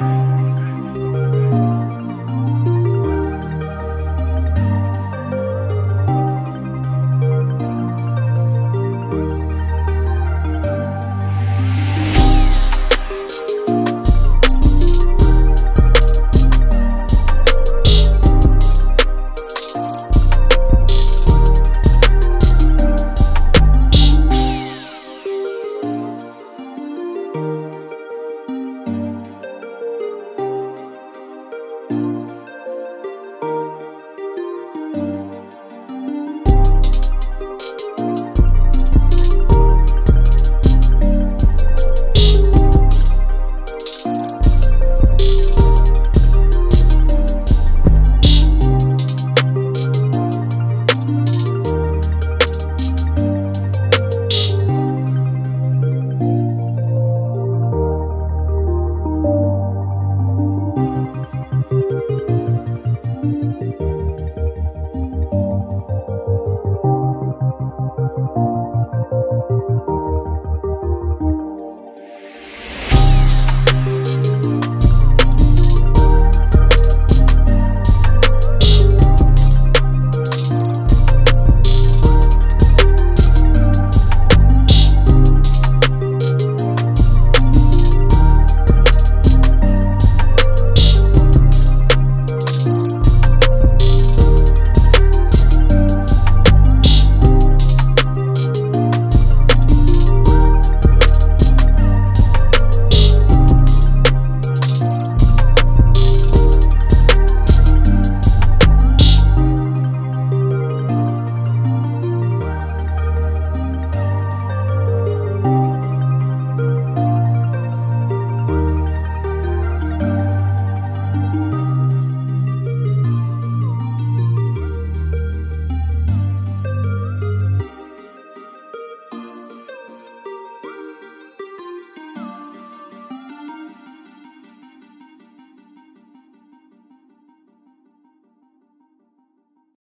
Alright.